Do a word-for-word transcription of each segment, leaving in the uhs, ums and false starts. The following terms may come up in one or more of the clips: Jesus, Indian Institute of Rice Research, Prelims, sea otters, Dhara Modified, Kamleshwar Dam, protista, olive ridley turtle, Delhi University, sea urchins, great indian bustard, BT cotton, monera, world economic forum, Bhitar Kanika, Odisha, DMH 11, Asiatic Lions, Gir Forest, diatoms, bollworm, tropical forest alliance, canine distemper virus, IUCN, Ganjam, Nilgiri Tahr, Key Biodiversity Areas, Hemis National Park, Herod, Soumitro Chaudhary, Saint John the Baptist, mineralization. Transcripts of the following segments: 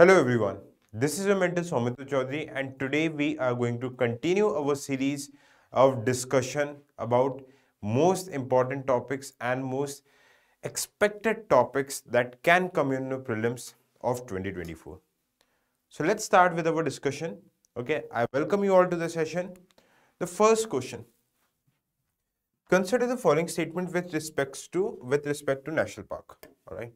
Hello everyone, this is your mentor Soumitro Chaudhary, and today we are going to continue our series of discussion about most important topics and most expected topics that can come in the prelims of twenty twenty-four. So let's start with our discussion. Okay, I welcome you all to the session. The first question, consider the following statement with respects to with respect to national park. All right.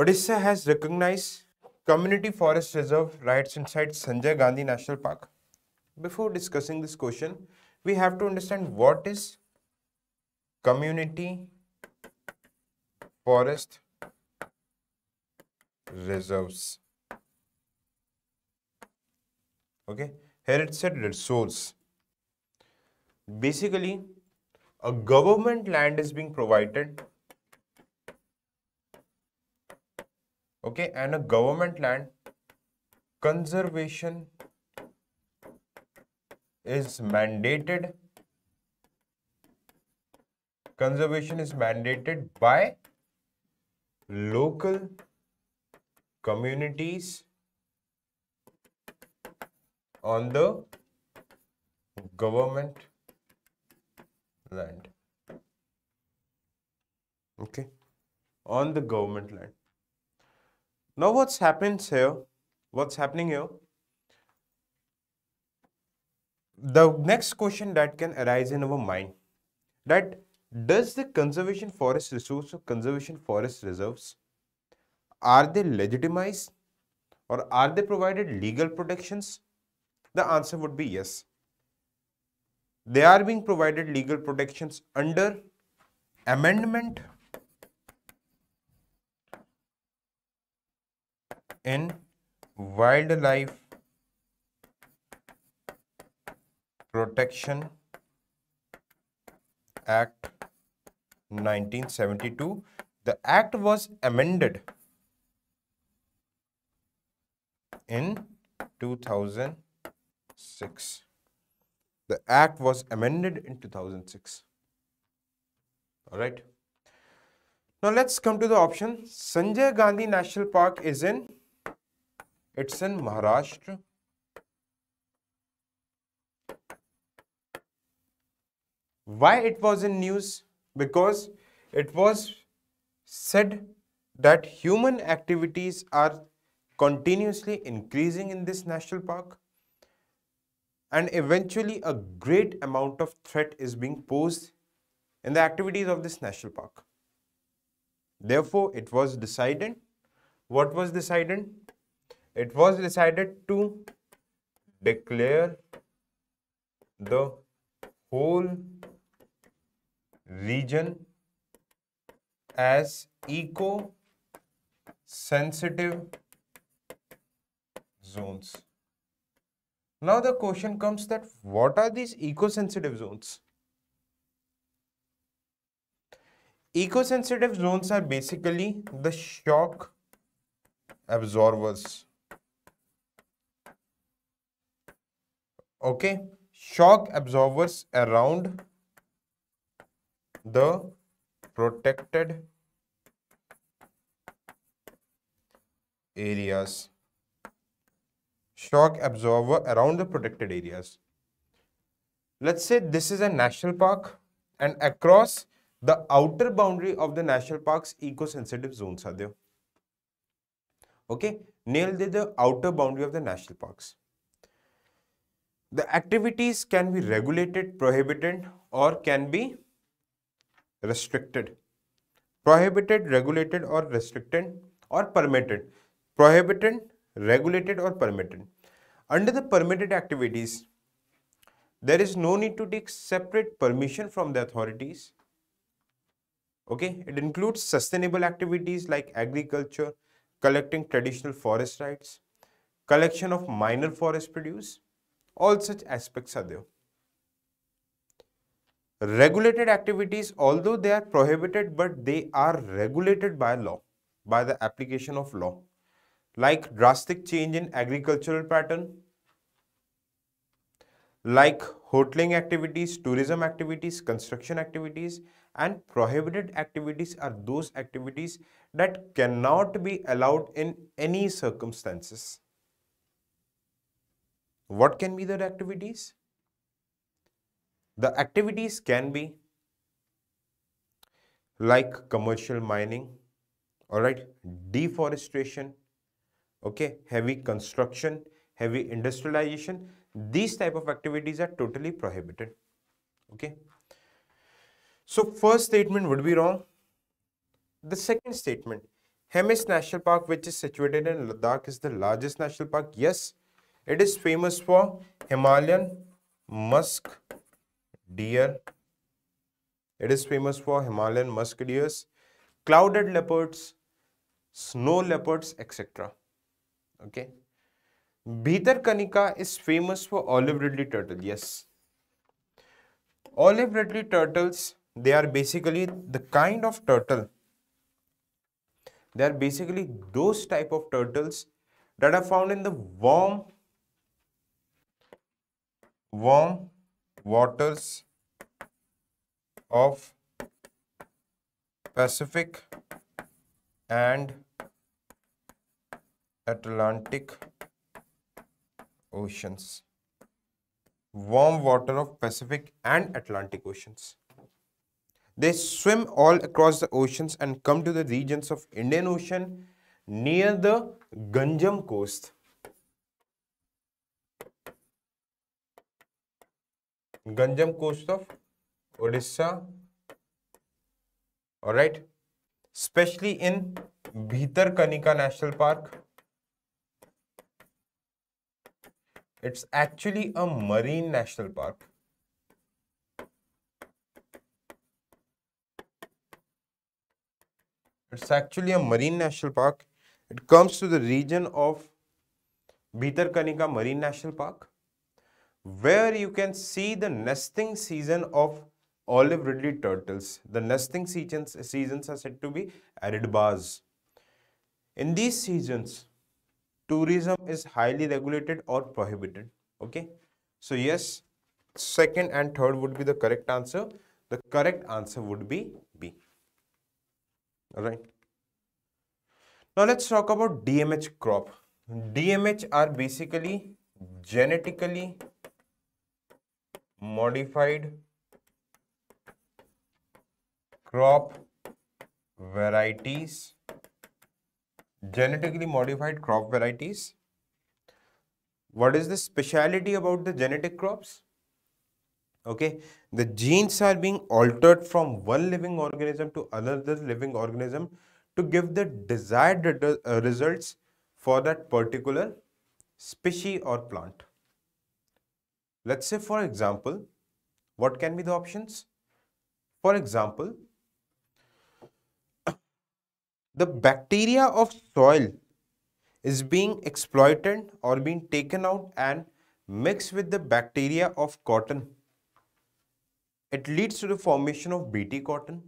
Odisha has recognized community forest reserve rights inside Sanjay Gandhi National Park. Before discussing this question, we have to understand what is community forest reserves. Okay, here it said resource. Basically, a government land is being provided. Okay, and a government land conservation is mandated. Conservation is mandated by local communities on the government land. Okay, on the government land. Now what's happens here, what's happening here, the next question that can arise in our mind, that does the conservation forest resource or conservation forest reserves, are they legitimized or are they provided legal protections? The answer would be yes. They are being provided legal protections under amendment in Wildlife Protection Act nineteen seventy-two. The act was amended in two thousand six. The act was amended in two thousand six. All right. Now let's come to the option. Sanjay Gandhi National Park is in It's in Maharashtra. Why it was in news? Because it was said that human activities are continuously increasing in this national park, and eventually a great amount of threat is being posed in the activities of this national park. Therefore, it was decided. What was decided? It was decided to declare the whole region as eco-sensitive zones. Now the question comes that what are these eco-sensitive zones? Eco-sensitive zones are basically the shock absorbers. Okay, shock absorbers around the protected areas. Shock absorber around the protected areas. Let's say this is a national park, and across the outer boundary of the national park's eco-sensitive zones are there. Okay, nail the outer boundary of the national parks. The activities can be regulated, prohibited, or can be restricted. Prohibited, regulated, or restricted, or permitted. Prohibited, regulated, or permitted. Under the permitted activities, there is no need to take separate permission from the authorities. Okay, it includes sustainable activities like agriculture, collecting traditional forest rights, collection of minor forest produce. All such aspects are there. Regulated activities, although they are prohibited, but they are regulated by law, by the application of law, like drastic change in agricultural pattern, like hotling activities, tourism activities, construction activities, and prohibited activities are those activities that cannot be allowed in any circumstances. What can be the activities? The activities can be like commercial mining, all right, deforestation, okay, heavy construction, heavy industrialization. These type of activities are totally prohibited, okay. So first statement would be wrong. The second statement, Hemis National Park, which is situated in Ladakh, is the largest national park. Yes, it is famous for Himalayan musk deer. It is famous for Himalayan musk deers, clouded leopards, snow leopards, et cetera. Okay. Bhitar Kanika is famous for olive ridley turtle. Yes. Olive ridley turtles, they are basically the kind of turtle. They are basically those type of turtles that are found in the warm, warm waters of Pacific and Atlantic Oceans. Warm water of Pacific and Atlantic Oceans. They swim all across the oceans and come to the regions of Indian Ocean near the Ganjam coast. Ganjam coast of Odisha, all right, especially in Bhitar Kanika National Park. It's actually a marine national park. It's actually a marine national park. It comes to the region of Bhitar Kanika Marine National Park, where you can see the nesting season of olive ridley turtles. The nesting seasons, seasons are said to be arid bars. In these seasons, tourism is highly regulated or prohibited. Okay. So yes, second and third would be the correct answer. The correct answer would be B. Alright. Now let's talk about D M H crop. D M H are basically genetically modified crop varieties, genetically modified crop varieties. What is the speciality about the genetic crops? Okay, the genes are being altered from one living organism to another living organism to give the desired results for that particular species or plant. Let's say, for example, what can be the options? For example, the bacteria of soil is being exploited or being taken out and mixed with the bacteria of cotton. It leads to the formation of B T cotton.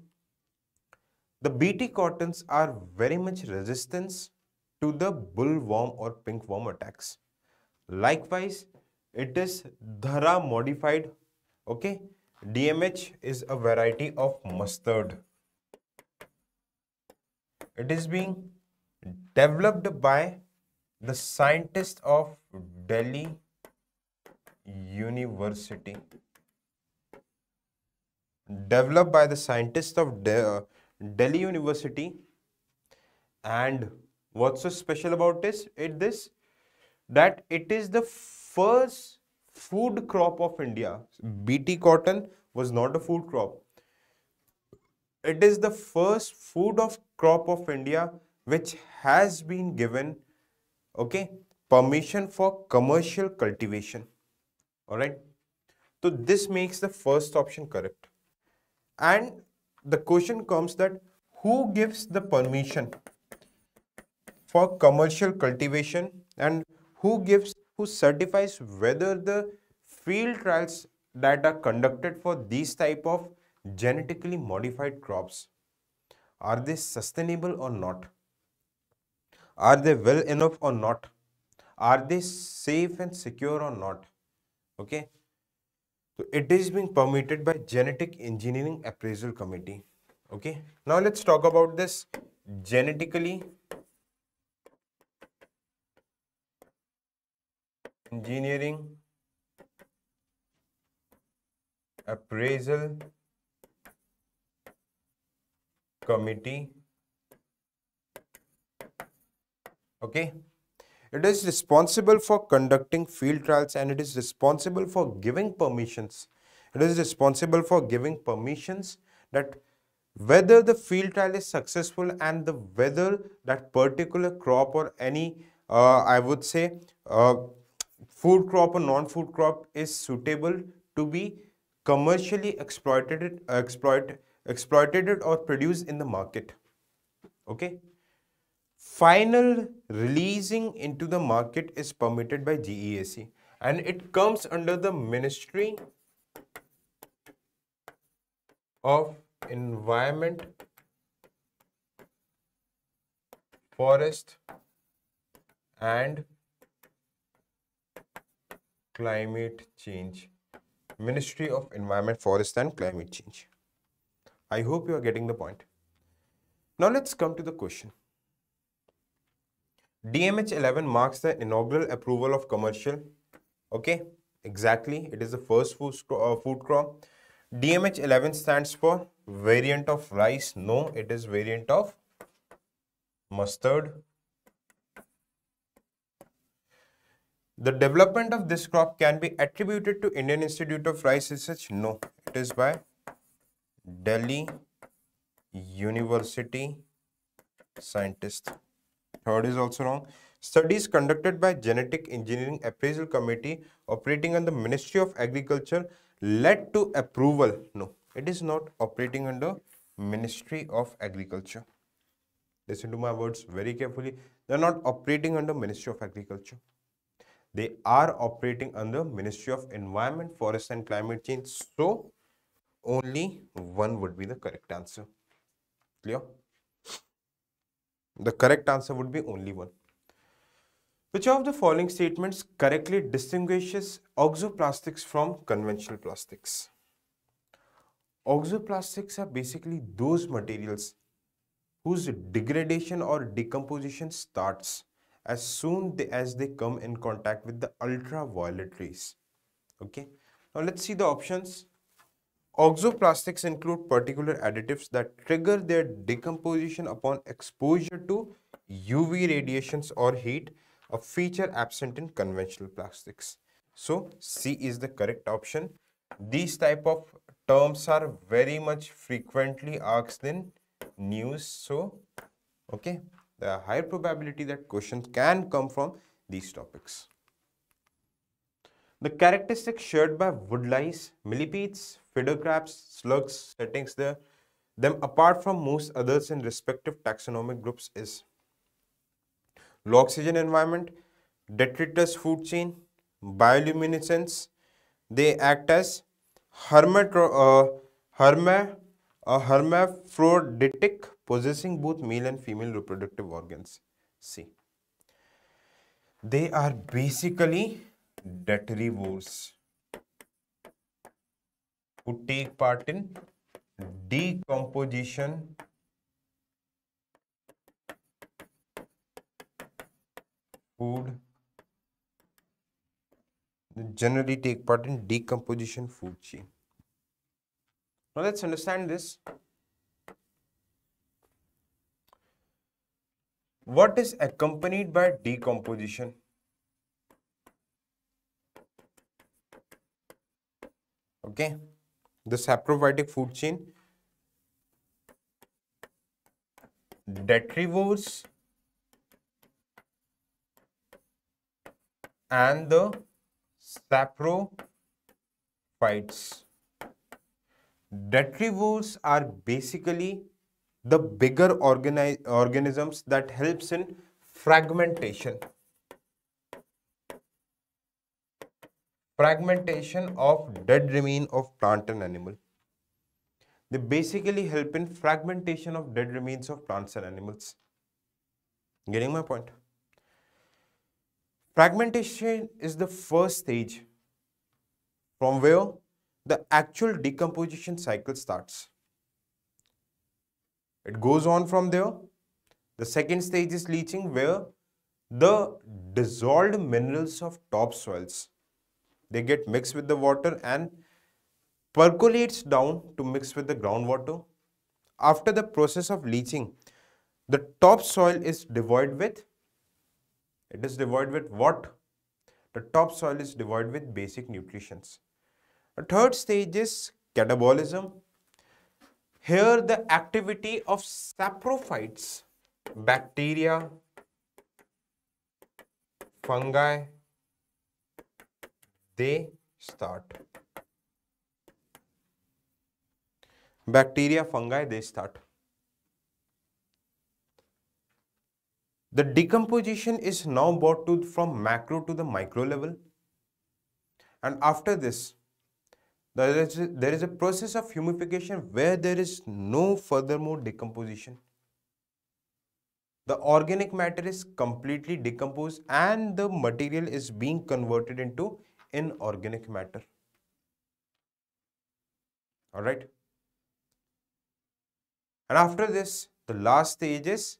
The B T cottons are very much resistant to the bollworm or pinkworm attacks. Likewise, it is Dhara Modified. Okay, D M H is a variety of mustard. It is being developed by the scientists of Delhi University. Developed by the scientists of De uh, Delhi University. And what's so special about this? It this that it is the first food crop of India. B T cotton was not a food crop. It is the first food of crop of India which has been given, okay, permission for commercial cultivation. Alright. So this makes the first option correct. And the question comes that who gives the permission for commercial cultivation and who gives, who certifies whether the field trials that are conducted for these type of genetically modified crops, are they sustainable or not? Are they well enough or not? Are they safe and secure or not? Okay, So it is being permitted by Genetic Engineering Appraisal Committee. Okay. Now let's talk about this genetically engineering appraisal committee. Okay. It is responsible for conducting field trials and it is responsible for giving permissions. It is responsible for giving permissions that whether the field trial is successful and the whether that particular crop or any, uh, I would say, uh, food crop or non-food crop is suitable to be commercially exploited, exploit, exploited or produced in the market. Okay. Final releasing into the market is permitted by G E A C and it comes under the Ministry of Environment, Forest and Climate Change. Ministry of Environment, Forest and Climate Change. I hope you are getting the point. Now let's come to the question. D M H eleven marks the inaugural approval of commercial, okay, exactly, it is the first food, uh, food crop. D M H eleven stands for variant of rice, no, it is variant of mustard. The development of this crop can be attributed to Indian Institute of Rice Research, no, it is by Delhi University scientist. Third is also wrong. Studies conducted by Genetic Engineering Appraisal Committee operating under the Ministry of Agriculture led to approval. No, it is not operating under Ministry of Agriculture. Listen to my words very carefully. They are not operating under Ministry of Agriculture. They are operating under Ministry of Environment, Forest and Climate Change. So, only one would be the correct answer. Clear? The correct answer would be only one. Which of the following statements correctly distinguishes oxoplastics from conventional plastics? Oxoplastics are basically those materials whose degradation or decomposition starts as soon they, as they come in contact with the ultraviolet rays. Okay. Now let's see the options. Oxoplastics include particular additives that trigger their decomposition upon exposure to U V radiations or heat, a feature absent in conventional plastics. So, C is the correct option. These type of terms are very much frequently asked in news. So, okay, there are high probability that questions can come from these topics. The characteristics shared by woodlice, millipedes, feeder crabs, slugs, settings there, them apart from most others in respective taxonomic groups is low oxygen environment, detritus food chain, bioluminescence. They act as hermatro, uh, herma, uh, hermaphroditic, possessing both male and female reproductive organs. See, they are basically detritivores who take part in decomposition food they generally take part in decomposition food chain. Now let's understand this. What is accompanied by decomposition? Okay, the saprophytic food chain, detritivores and the saprophytes. Detritivores are basically the bigger organi- organisms that helps in fragmentation. Fragmentation of dead remain of plant and animal. They basically help in fragmentation of dead remains of plants and animals. Getting my point? Fragmentation is the first stage from where? the actual decomposition cycle starts. It goes on from there. The second stage is leaching, where the dissolved minerals of topsoils, they get mixed with the water and percolates down to mix with the groundwater. After the process of leaching, the topsoil is devoid with, it is devoid with what? The topsoil is devoid with basic nutrition. The third stage is catabolism. Here the activity of saprophytes, bacteria, fungi, they start. Bacteria, fungi, they start. The decomposition is now brought to from macro to the micro level. And after this, there is, a, there is a process of humification where there is no furthermore decomposition. The organic matter is completely decomposed and the material is being converted into inorganic matter. Alright. And after this, the last stage is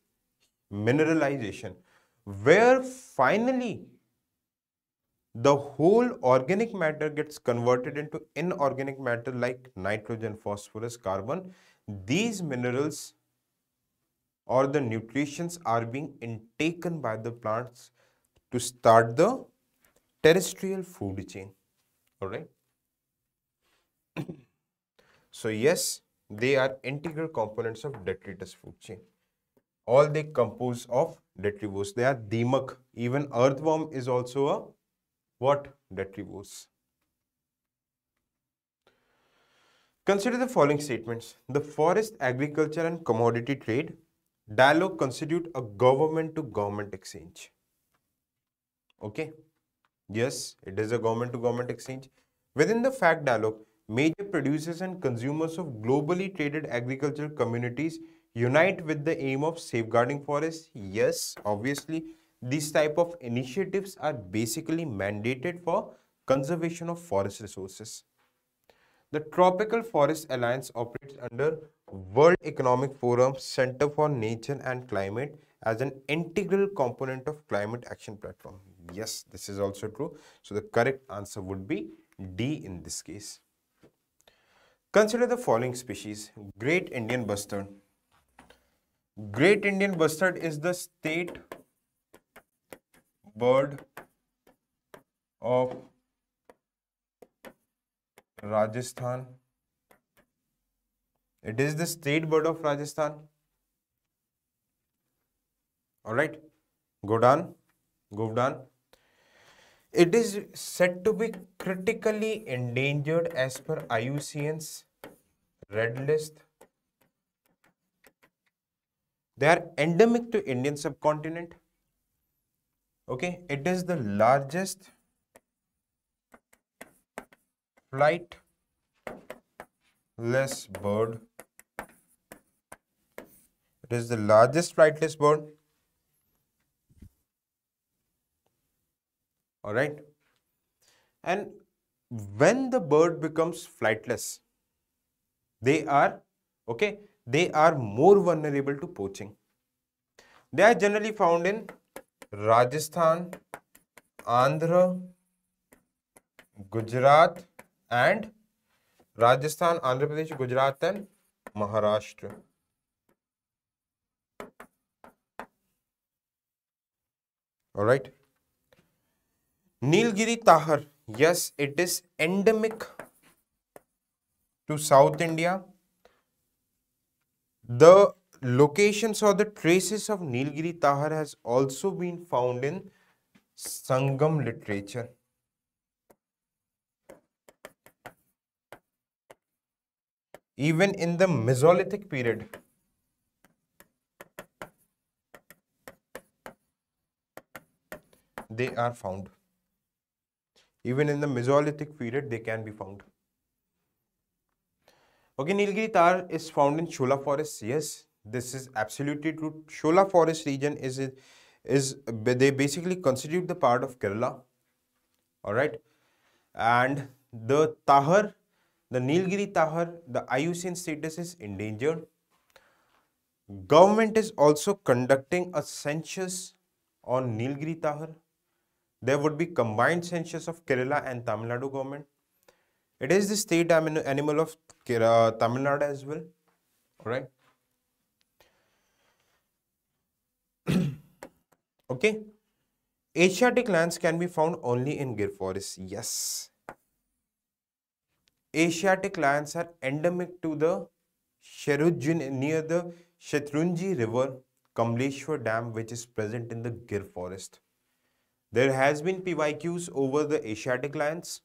mineralization, where finally the whole organic matter gets converted into inorganic matter like nitrogen, phosphorus, carbon. These minerals or the nutrients are being intaken by the plants to start the terrestrial food chain. Alright. So yes, they are integral components of detritus food chain. All they compose of detritivores. They are dimak. Even earthworm is also a what? Detritivores. Consider the following statements. The forest, agriculture and commodity trade dialogue constitute a government to government exchange. Okay. Yes, it is a government to government exchange. Within the fact dialogue, major producers and consumers of globally traded agricultural communities unite with the aim of safeguarding forests. Yes, obviously, these type of initiatives are basically mandated for conservation of forest resources. The Tropical Forest Alliance operates under World Economic Forum Center for Nature and Climate as an integral component of Climate Action Platform. Yes, this is also true. So the correct answer would be D in this case. Consider the following species. Great Indian Bustard. Great Indian Bustard is the state bird of Rajasthan. It is the state bird of Rajasthan. Alright, Godan, Govdan. It is said to be critically endangered as per I U C N's red list. They are endemic to Indian subcontinent. Okay, it is the largest flightless bird. It is the largest flightless bird. All right. And when the bird becomes flightless, they are, okay, they are more vulnerable to poaching. They are generally found in Rajasthan, Andhra, Gujarat and Rajasthan, Andhra Pradesh, Gujarat and Maharashtra. All right. Nilgiri Tahr, yes, it is endemic to South India. The locations or the traces of Nilgiri Tahr has also been found in Sangam literature. Even in the Mesolithic period, they are found. Even in the Mesolithic period, they can be found. Okay, Nilgiri Tahr is found in Shola forest. Yes, this is absolutely true. Shola forest region is, is they basically constitute the part of Kerala. Alright. And the Tahr The Nilgiri Tahr, the I U C N status is endangered. Government is also conducting a census on Nilgiri Tahr. There would be combined census of Kerala and Tamil Nadu government. It is the state animal of Kerala, Tamil Nadu as well. Alright. Okay. Asiatic lions can be found only in Gir Forest. Yes. Asiatic lions are endemic to the Shatrunji near the Shatrunji River, Kamleshwar Dam, which is present in the Gir Forest. There has been P Y Qs over the Asiatic lions.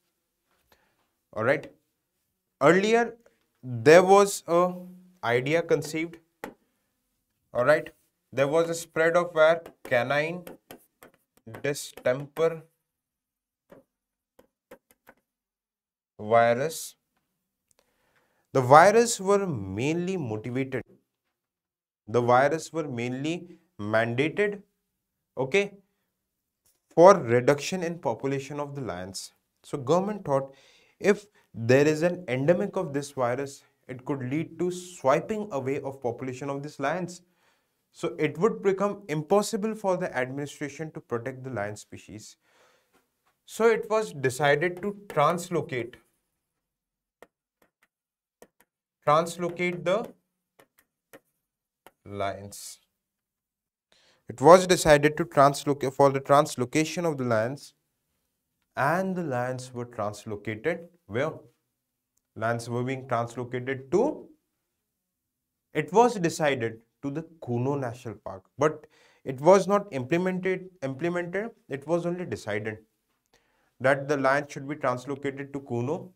Alright. Earlier, there was a idea conceived. Alright. There was a spread of where canine distemper virus. The virus were mainly motivated. The virus were mainly mandated, okay, for reduction in population of the lions. So government thought if there is an endemic of this virus, it could lead to swiping away of population of these lions. So it would become impossible for the administration to protect the lion species. So it was decided to translocate, translocate the lions. It was decided to translocate for the translocation of the lions, and the lions were translocated. Where? Lions were being translocated to, it was decided to the Kuno National Park, but it was not implemented, implemented, it was only decided that the lions should be translocated to Kuno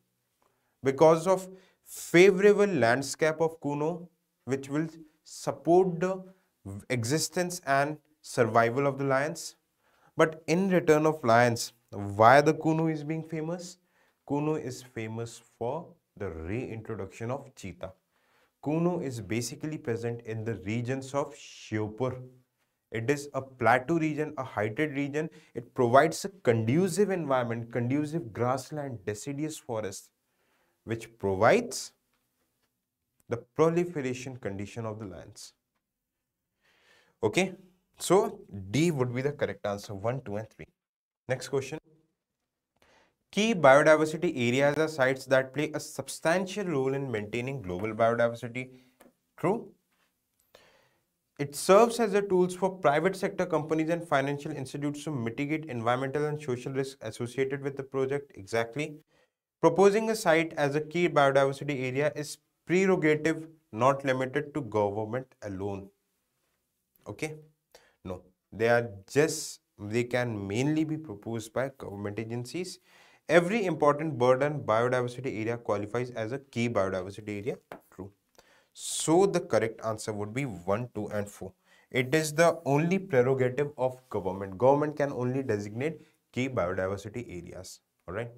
because of favorable landscape of Kuno, which will support the existence and survival of the lions. But in return of lions, why the Kuno is being famous? Kuno is famous for the reintroduction of cheetah. Kuno is basically present in the regions of Shiopur. It is a plateau region, a heighted region. It provides a conducive environment, conducive grassland, deciduous forest, which provides the proliferation condition of the lions. Okay, so D would be the correct answer, one, two and three. Next question. Key biodiversity areas are sites that play a substantial role in maintaining global biodiversity. True. It serves as a tool for private sector companies and financial institutes to mitigate environmental and social risks associated with the project. Exactly. Proposing a site as a key biodiversity area is prerogative, not limited to government alone. Okay, no, they are just, they can mainly be proposed by government agencies. Every important bird and biodiversity area qualifies as a key biodiversity area. True. So the correct answer would be one, two and four. It is the only prerogative of government. Government can only designate key biodiversity areas. Alright.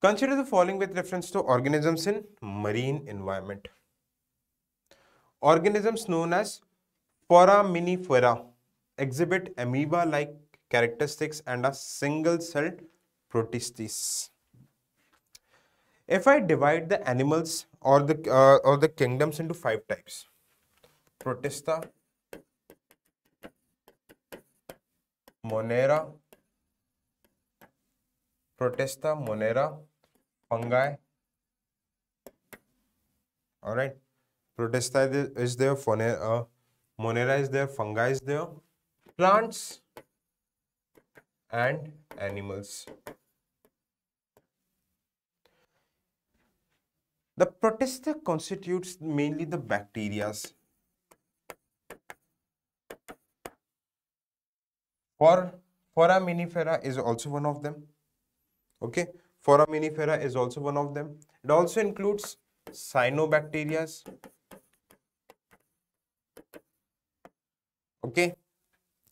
Consider the following with reference to organisms in marine environment. Organisms known as Foraminifera exhibit amoeba-like characteristics and are single-celled protistes. If I divide the animals or the uh, or the kingdoms into five types: protista, monera, protista, monera, fungi. All right, protista is there, uh, monera is there, fungi is there, plants and animals. The protista constitutes mainly the bacteria. For Foraminifera is also one of them. Okay, Foraminifera is also one of them. It also includes cyanobacteria. Okay,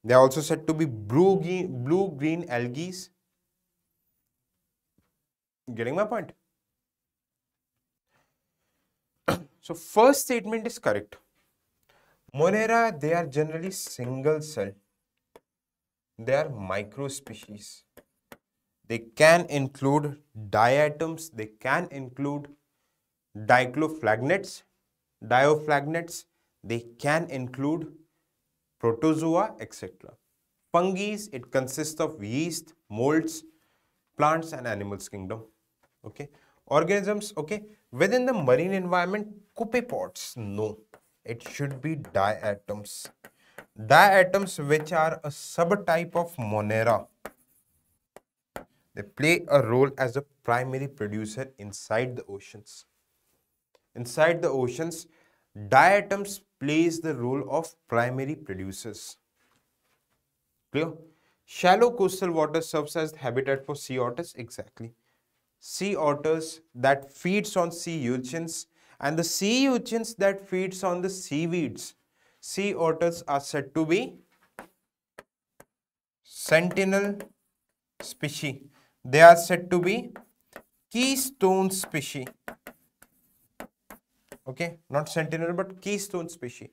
they are also said to be blue-green algae. Getting my point? So, first statement is correct. Monera, they are generally single cell. They are microspecies. They can include diatoms, they can include dicloflagnates, dioflagnates, they can include protozoa, et cetera. Fungi, it consists of yeast, molds, plants and animals kingdom. Okay. Organisms, okay. Within the marine environment, copepods, no. It should be diatoms. Diatoms, which are a subtype of monera. They play a role as a primary producer inside the oceans. Inside the oceans, diatoms plays the role of primary producers. Clear? Shallow coastal water serves as habitat for sea otters. Exactly. Sea otters that feeds on sea urchins and the sea urchins that feeds on the seaweeds. Sea otters are said to be sentinel species. They are said to be keystone species. Okay, not sentinel but keystone species.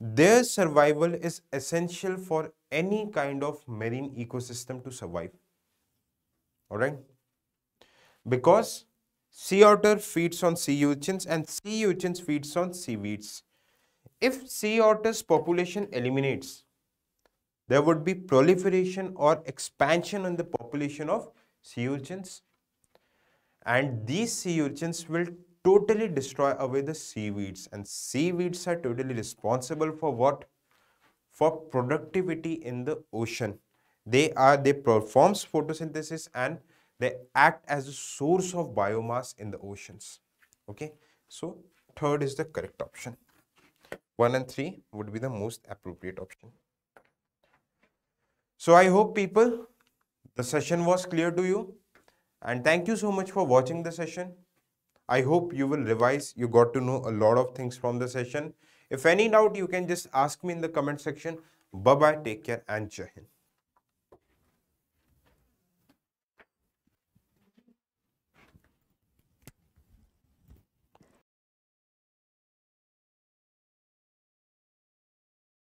Their survival is essential for any kind of marine ecosystem to survive. Alright. Because sea otter feeds on sea urchins and sea urchins feeds on seaweeds. If sea otter's population eliminates, there would be proliferation or expansion in the population of sea urchins, and these sea urchins will totally destroy away the seaweeds, and seaweeds are totally responsible for what? For productivity in the ocean. They are, they performs photosynthesis and they act as a source of biomass in the oceans. Okay, so third is the correct option. One and three would be the most appropriate option. So I hope people, the session was clear to you, and thank you so much for watching the session. I hope you will revise. You got to know a lot of things from the session. If any doubt, you can just ask me in the comment section. Bye-bye, take care and Jai Hind.